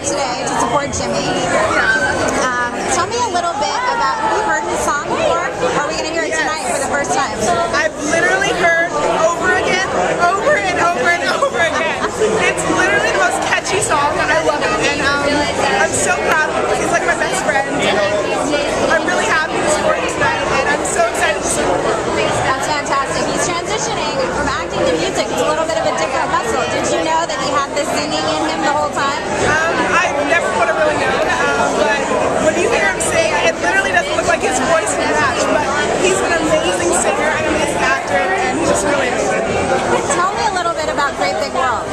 here today to support Jimmy. Tell me a little bit about, have you heard his song before? Or are we going to hear it tonight for the first time? I've literally heard over and over again. It's literally the most catchy song, and I love it. And I'm so proud of him. He's like my best friend. I'm really happy to support him tonight, and I'm so excited to support him. That's fantastic. He's transitioning from acting to music. It's a little bit of a different hustle. Did you know that he had this singing in him the whole time? I never would have really known, but when you hear him sing, it literally doesn't look like his voice in the match, but he's an amazing singer, an amazing actor, and he's just really amazing. Tell me a little bit about Great Big World.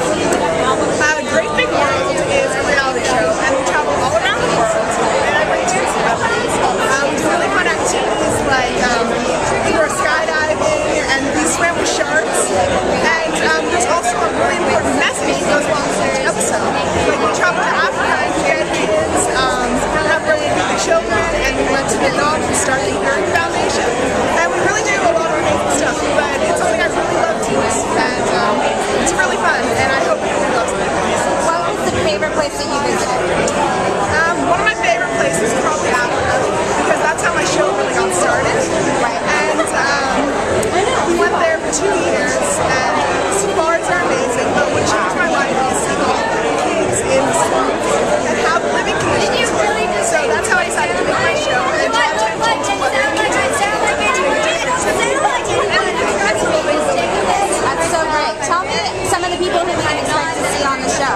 Great Big World is a reality show, and we travel all around the world, and I bring two celebrities to really fun activities like we were skydiving, and we swam with sharks, and there's also a really important message that goes along with each episode. Like, we traveled to Africa and cared for kids, have really big children, and we went to the dog and started the foundation, and we really do a lot of amazing stuff, but it's something I really love to do, and it's really fun, and I hope everyone loves it. What was the favorite place that you visited? One of my favorite places is probably Africa, because that's how my show really got started, and we went there for 2 years, and safaris are amazing, but what changed my life is seeing all the kids in the slums and how the living conditions were. So that's how I decided to make my show, and to have attention to what the kids are doing. That's so great. Tell me some of the people who you can expect to see on the show.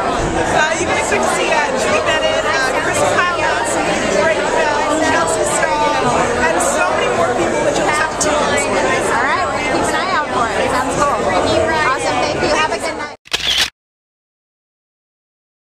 You can expect to see